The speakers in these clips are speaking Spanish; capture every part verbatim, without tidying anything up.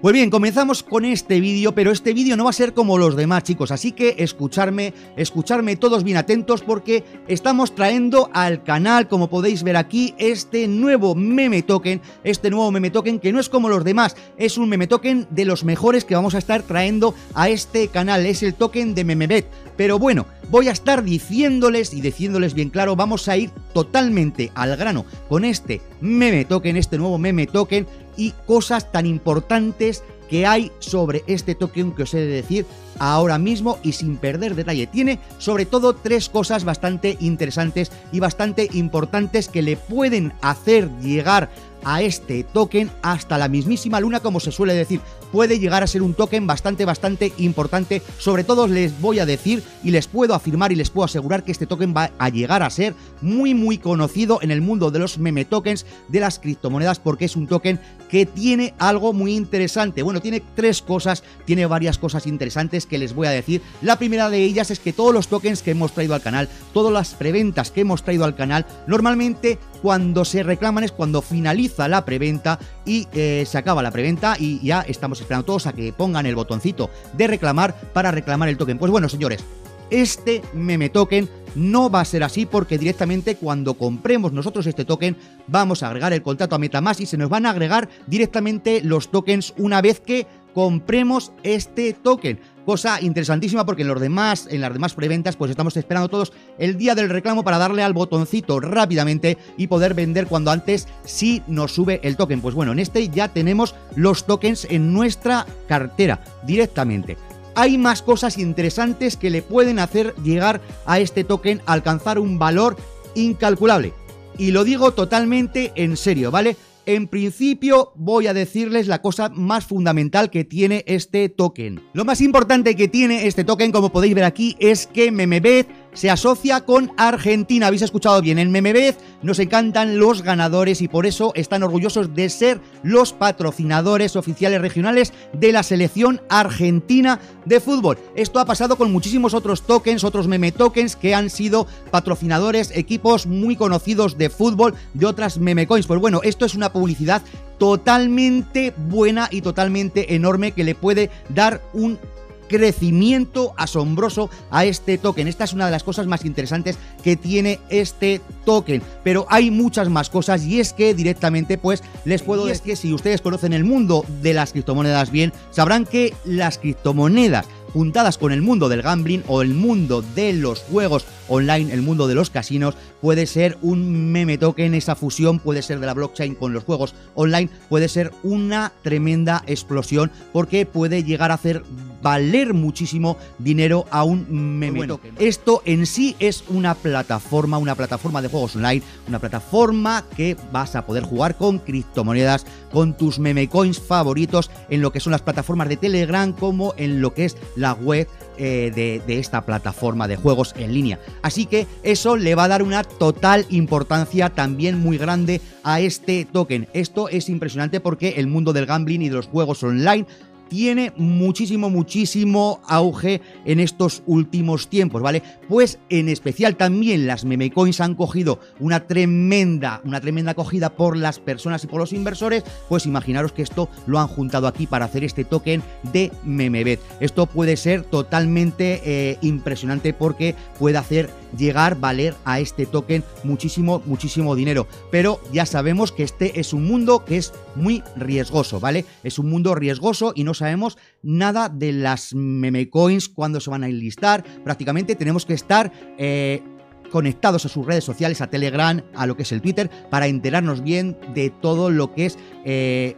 Pues bien, comenzamos con este vídeo, pero este vídeo no va a ser como los demás, chicos, así que escucharme, escucharme todos bien atentos, porque estamos trayendo al canal, como podéis ver aquí, este nuevo meme token, este nuevo meme token que no es como los demás, es un meme token de los mejores que vamos a estar trayendo a este canal, es el token de Memebet, pero bueno, voy a estar diciéndoles y diciéndoles bien claro, vamos a ir totalmente al grano con este meme token, este nuevo meme token, y cosas tan importantes que hay sobre este token que os he de decir ahora mismo y sin perder detalle. Tiene sobre todo tres cosas bastante interesantes y bastante importantes que le pueden hacer llegar a este token hasta la mismísima luna, como se suele decir. Puede llegar a ser un token bastante, bastante importante. Sobre todo les voy a decir y les puedo afirmar y les puedo asegurar que este token va a llegar a ser muy, muy conocido en el mundo de los meme tokens, de las criptomonedas, porque es un token que tiene algo muy interesante. Bueno, tiene tres cosas, tiene varias cosas interesantes que les voy a decir. La primera de ellas es que todos los tokens que hemos traído al canal, todas las preventas que hemos traído al canal, normalmente cuando se reclaman es cuando finaliza la preventa y eh, se acaba la preventa y ya estamos esperando todos a que pongan el botoncito de reclamar para reclamar el token. Pues bueno, señores, este meme token no va a ser así, porque directamente cuando compremos nosotros este token vamos a agregar el contrato a MetaMask y se nos van a agregar directamente los tokens una vez que compremos este token. Cosa interesantísima, porque en los demás, en las demás preventas pues estamos esperando todos el día del reclamo para darle al botoncito rápidamente y poder vender cuando antes si nos sube el token. Pues bueno, en este ya tenemos los tokens en nuestra cartera directamente. Hay más cosas interesantes que le pueden hacer llegar a este token, alcanzar un valor incalculable. Y lo digo totalmente en serio, ¿vale? En principio voy a decirles la cosa más fundamental que tiene este token. Lo más importante que tiene este token, como podéis ver aquí, es que Memebet se asocia con Argentina. Habéis escuchado bien, en Memebet nos encantan los ganadores y por eso están orgullosos de ser los patrocinadores oficiales regionales de la selección argentina de fútbol. Esto ha pasado con muchísimos otros tokens, otros meme tokens que han sido patrocinadores, equipos muy conocidos de fútbol, de otras meme coins. Pues bueno, esto es una publicidad totalmente buena y totalmente enorme que le puede dar un crecimiento asombroso a este token. Esta es una de las cosas más interesantes que tiene este token, pero hay muchas más cosas, y es que directamente pues les puedo decir que si ustedes conocen el mundo de las criptomonedas bien, sabrán que las criptomonedas juntadas con el mundo del gambling o el mundo de los juegos online, el mundo de los casinos, puede ser un meme token. Esa fusión puede ser de la blockchain con los juegos online, puede ser una tremenda explosión, porque puede llegar a hacer valer muchísimo dinero a un meme bueno, token. Esto en sí es una plataforma, una plataforma de juegos online, una plataforma que vas a poder jugar con criptomonedas, con tus meme coins favoritos, en lo que son las plataformas de Telegram, como en lo que es la web eh, de, de esta plataforma de juegos en línea. Así que eso le va a dar una total importancia también muy grande a este token. Esto es impresionante, porque el mundo del gambling y de los juegos online tiene muchísimo, muchísimo auge en estos últimos tiempos, ¿vale? Pues en especial también las memecoins han cogido una tremenda, una tremenda acogida por las personas y por los inversores. Pues imaginaros que esto lo han juntado aquí para hacer este token de Memebet. Esto puede ser totalmente eh, impresionante, porque puede hacer llegar, valer a este token muchísimo, muchísimo dinero. Pero ya sabemos que este es un mundo que es muy riesgoso, ¿vale? Es un mundo riesgoso y no sabemos nada de las memecoins, cuándo se van a enlistar. Prácticamente tenemos que estar eh, conectados a sus redes sociales, a Telegram, a lo que es el Twitter, para enterarnos bien de todo lo que es eh,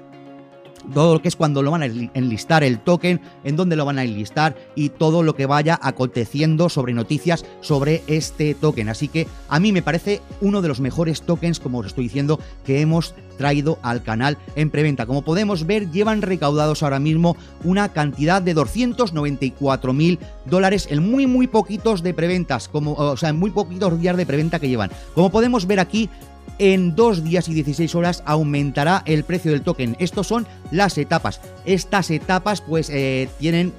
todo lo que es cuando lo van a enlistar el token, en dónde lo van a enlistar y todo lo que vaya aconteciendo sobre noticias sobre este token. Así que a mí me parece uno de los mejores tokens, como os estoy diciendo, que hemos traído al canal en preventa. Como podemos ver, llevan recaudados ahora mismo una cantidad de doscientos noventa y cuatro mil dólares en muy muy poquitos de preventas, como, o sea, en muy poquitos días de preventa que llevan. Como podemos ver aquí, en dos días y dieciséis horas aumentará el precio del token. Estos son las etapas. Estas etapas pues eh, tienen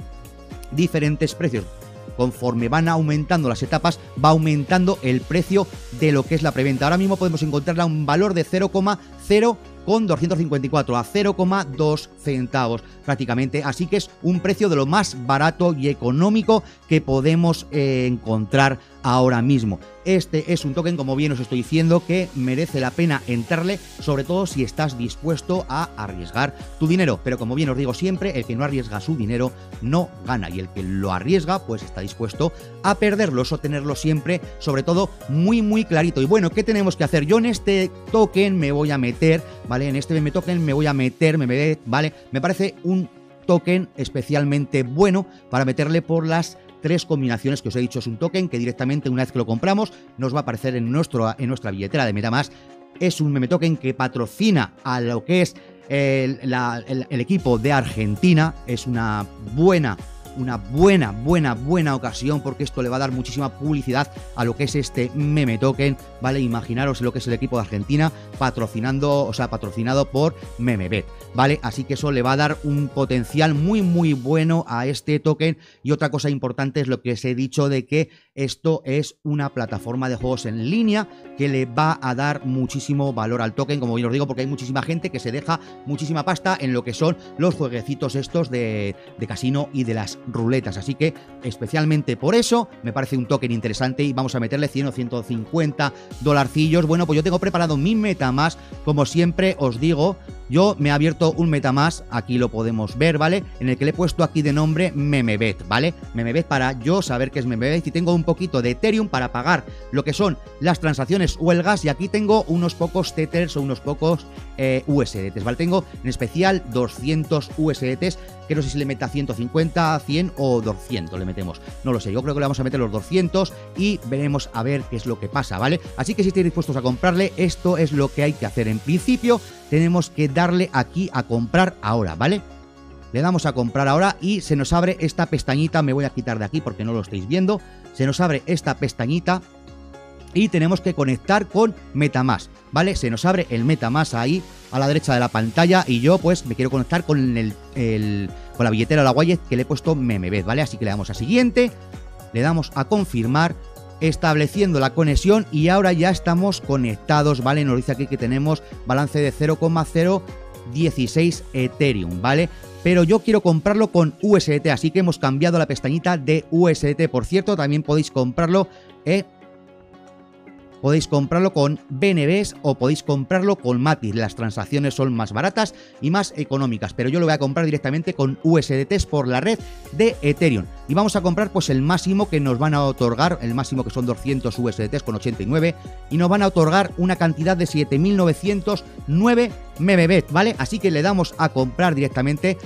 diferentes precios. Conforme van aumentando las etapas, va aumentando el precio de lo que es la preventa. Ahora mismo podemos encontrarla a un valor de 0,0 con doscientos cincuenta y cuatro a cero coma dos centavos prácticamente, así que es un precio de lo más barato y económico que podemos eh, encontrar ahora mismo. Este es un token, como bien os estoy diciendo, que merece la pena entrarle, sobre todo si estás dispuesto a arriesgar tu dinero, pero como bien os digo siempre, el que no arriesga su dinero no gana, y el que lo arriesga pues está dispuesto a perderlo. Eso tenerlo siempre, sobre todo, muy muy clarito. Y bueno, ¿qué tenemos que hacer? Yo en este token me voy a meter, ¿vale? En este meme token me voy a meter, Memebet, ¿vale? Me parece un token especialmente bueno para meterle por las tres combinaciones que os he dicho. Es un token que directamente, una vez que lo compramos, nos va a aparecer en, nuestro, en nuestra billetera de MetaMask. Es un meme token que patrocina a lo que es el, la, el, el equipo de Argentina. Es una buena, una buena, buena, buena ocasión, porque esto le va a dar muchísima publicidad a lo que es este meme token, ¿vale? Imaginaros lo que es el equipo de Argentina patrocinando, o sea, patrocinado por Memebet, ¿vale? Así que eso le va a dar un potencial muy, muy bueno a este token. Y otra cosa importante es lo que os he dicho de que esto es una plataforma de juegos en línea que le va a dar muchísimo valor al token, como bien os digo, porque hay muchísima gente que se deja muchísima pasta en lo que son los jueguecitos estos de, de casino y de las ruletas, así que especialmente por eso me parece un token interesante y vamos a meterle cien o ciento cincuenta dolarcillos. Bueno, pues yo tengo preparado mi MetaMask, como siempre os digo, yo me he abierto un MetaMask, aquí lo podemos ver, ¿vale? En el que le he puesto aquí de nombre Memebet, ¿vale? Memebet para yo saber que es Memebet, y tengo un poquito de Ethereum para pagar lo que son las transacciones o el gas, y aquí tengo unos pocos Tethers o unos pocos eh, U S D Ts, ¿vale? Tengo en especial doscientos U S D Ts, que no sé si le meta ciento cincuenta, cien o doscientos le metemos, no lo sé, yo creo que le vamos a meter los doscientos y veremos a ver qué es lo que pasa, ¿vale? Así que si estáis dispuestos a comprarle, esto es lo que hay que hacer. En principio tenemos que darle aquí a comprar ahora, ¿vale? Le damos a comprar ahora y se nos abre esta pestañita, me voy a quitar de aquí porque no lo estáis viendo, se nos abre esta pestañita y tenemos que conectar con MetaMask, ¿vale? Se nos abre el MetaMask ahí a la derecha de la pantalla y yo pues me quiero conectar con el, el con la billetera o la wallet que le he puesto Memebet, ¿vale? Así que le damos a siguiente, le damos a confirmar, estableciendo la conexión, y ahora ya estamos conectados, ¿vale? Nos dice aquí que tenemos balance de cero coma cero dieciséis Ethereum, ¿vale? Pero yo quiero comprarlo con U S D T, así que hemos cambiado la pestañita de U S D T. Por cierto, también podéis comprarlo eh, podéis comprarlo con B N B o podéis comprarlo con Matic. Las transacciones son más baratas y más económicas, pero yo lo voy a comprar directamente con U S D Ts por la red de Ethereum. Y vamos a comprar pues el máximo que nos van a otorgar, el máximo que son doscientos U S D Ts con ochenta y nueve, y nos van a otorgar una cantidad de siete mil novecientos nueve Memebet, ¿vale? Así que le damos a comprar directamente.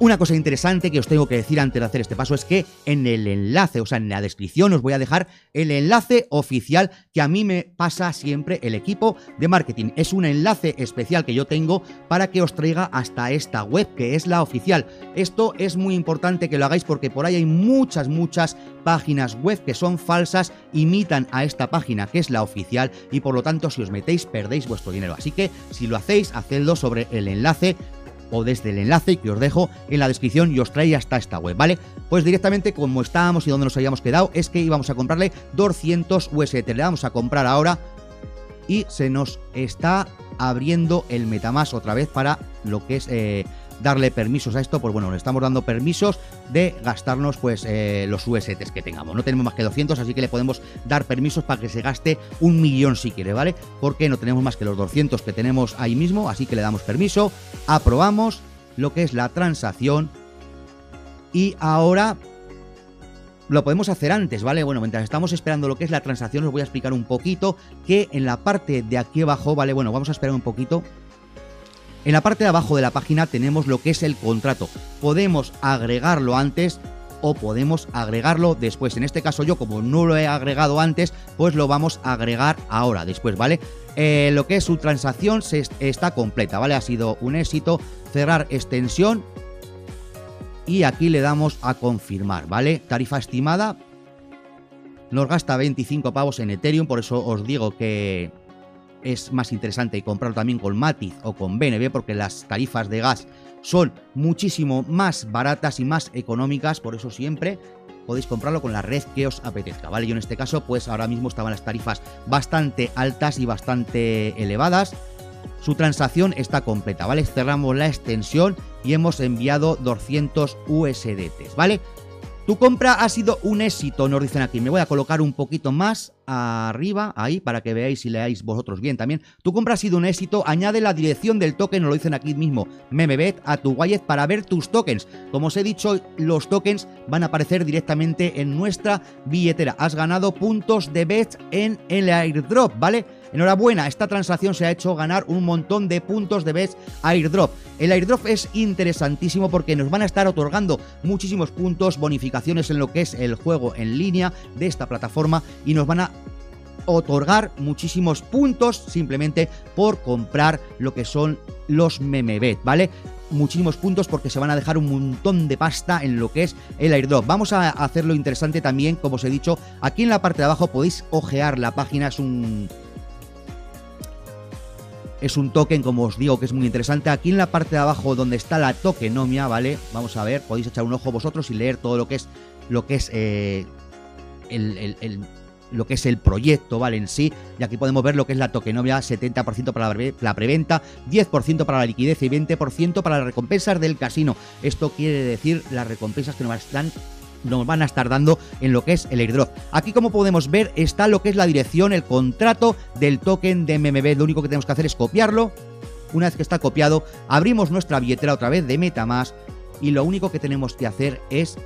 Una cosa interesante que os tengo que decir antes de hacer este paso es que en el enlace, o sea, en la descripción os voy a dejar el enlace oficial que a mí me pasa siempre el equipo de marketing. Es un enlace especial que yo tengo para que os traiga hasta esta web, que es la oficial. Esto es muy importante que lo hagáis porque por ahí hay muchas, muchas páginas web que son falsas, imitan a esta página que es la oficial, y por lo tanto si os metéis perdéis vuestro dinero. Así que si lo hacéis, hacedlo sobre el enlace o desde el enlace que os dejo en la descripción y os trae hasta esta web, ¿vale? Pues directamente, como estábamos y donde nos habíamos quedado, es que íbamos a comprarle doscientos U S D T. Le vamos a comprar ahora y se nos está abriendo el MetaMask otra vez para lo que es eh, darle permisos a esto. Pues bueno, le estamos dando permisos de gastarnos pues eh, los U S D Ts que tengamos. No tenemos más que doscientos, así que le podemos dar permisos para que se gaste un millón si quiere, ¿vale? Porque no tenemos más que los doscientos que tenemos ahí mismo, así que le damos permiso, aprobamos lo que es la transacción y ahora lo podemos hacer antes, ¿vale? Bueno, mientras estamos esperando lo que es la transacción os voy a explicar un poquito que en la parte de aquí abajo, ¿vale? Bueno, vamos a esperar un poquito. En la parte de abajo de la página tenemos lo que es el contrato. Podemos agregarlo antes o podemos agregarlo después. En este caso yo, como no lo he agregado antes, pues lo vamos a agregar ahora, después, ¿vale? Eh, lo que es su transacción se está completa, ¿vale? Ha sido un éxito. Cerrar extensión. Y aquí le damos a confirmar, ¿vale? Tarifa estimada. Nos gasta veinticinco pavos en Ethereum, por eso os digo que es más interesante comprarlo también con Matic o con B N B porque las tarifas de gas son muchísimo más baratas y más económicas, por eso siempre podéis comprarlo con la red que os apetezca, ¿vale? Yo en este caso pues ahora mismo estaban las tarifas bastante altas y bastante elevadas, Su transacción está completa, ¿vale? Cerramos la extensión y hemos enviado doscientos U S D T, ¿vale? Tu compra ha sido un éxito, nos dicen aquí. Me voy a colocar un poquito más arriba, ahí, para que veáis y leáis vosotros bien también. Tu compra ha sido un éxito, añade la dirección del token, nos lo dicen aquí mismo, Memebet, a tu wallet para ver tus tokens. Como os he dicho, los tokens van a aparecer directamente en nuestra billetera. Has ganado puntos de bet en el airdrop, ¿vale? Enhorabuena, esta transacción se ha hecho ganar un montón de puntos de bets airdrop. El airdrop es interesantísimo porque nos van a estar otorgando muchísimos puntos, bonificaciones en lo que es el juego en línea de esta plataforma y nos van a otorgar muchísimos puntos simplemente por comprar lo que son los Memebet, ¿vale? Muchísimos puntos porque se van a dejar un montón de pasta en lo que es el airdrop. Vamos a hacerlo interesante también, como os he dicho, aquí en la parte de abajo podéis ojear la página, es un... Es un token, como os digo, que es muy interesante. Aquí en la parte de abajo donde está la tokenomia, ¿vale? Vamos a ver, podéis echar un ojo vosotros y leer todo lo que es lo que es eh, el, el, el, lo que es el proyecto, ¿vale? En sí. Y aquí podemos ver lo que es la tokenomia, setenta por ciento para la, pre la preventa, diez por ciento para la liquidez y veinte por ciento para las recompensas del casino. Esto quiere decir las recompensas que nos están... nos van a estar dando en lo que es el airdrop. Aquí, como podemos ver, está lo que es la dirección, el contrato del token de Memebet. Lo único que tenemos que hacer es copiarlo. Una vez que está copiado, abrimos nuestra billetera otra vez de MetaMask y lo único que tenemos que hacer es,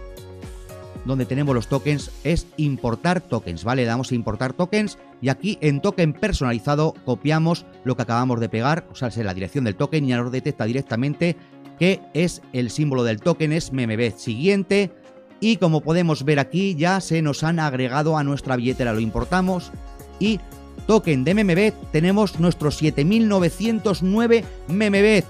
donde tenemos los tokens, es importar tokens, ¿vale? Le damos a importar tokens y aquí en token personalizado copiamos lo que acabamos de pegar, o sea, es la dirección del token y ya nos detecta directamente que es el símbolo del token, es Memebet. Siguiente. Y como podemos ver aquí, ya se nos han agregado a nuestra billetera, lo importamos y token de Memebet, tenemos nuestros siete mil novecientos nueve Memebet.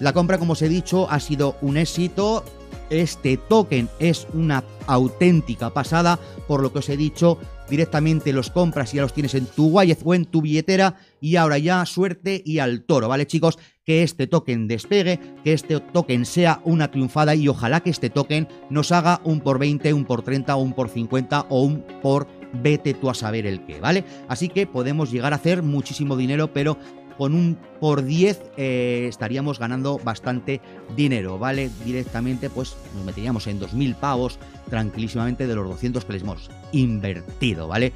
La compra, como os he dicho, ha sido un éxito. Este token es una auténtica pasada, por lo que os he dicho, directamente los compras y ya los tienes en tu wallet o en tu billetera. Y ahora ya suerte y al toro, ¿vale, chicos? Que este token despegue, que este token sea una triunfada y ojalá que este token nos haga un por veinte, un por treinta, un por cincuenta o un por vete tú a saber el qué, ¿vale? Así que podemos llegar a hacer muchísimo dinero, pero con un por diez eh, estaríamos ganando bastante dinero, ¿vale? Directamente pues nos meteríamos en dos mil pavos tranquilísimamente de los doscientos que les hemos invertido, ¿vale?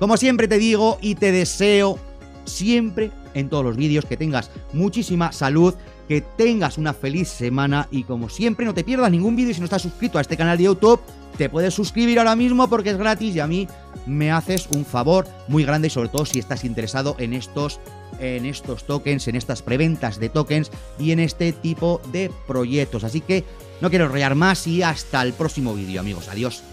Como siempre te digo y te deseo siempre en todos los vídeos que tengas muchísima salud, que tengas una feliz semana y como siempre no te pierdas ningún vídeo. Si no estás suscrito a este canal de YouTube, te puedes suscribir ahora mismo porque es gratis y a mí me haces un favor muy grande, y sobre todo si estás interesado en estos, en estos tokens, en estas preventas de tokens y en este tipo de proyectos. Así que no quiero enrollar más y hasta el próximo vídeo, amigos. Adiós.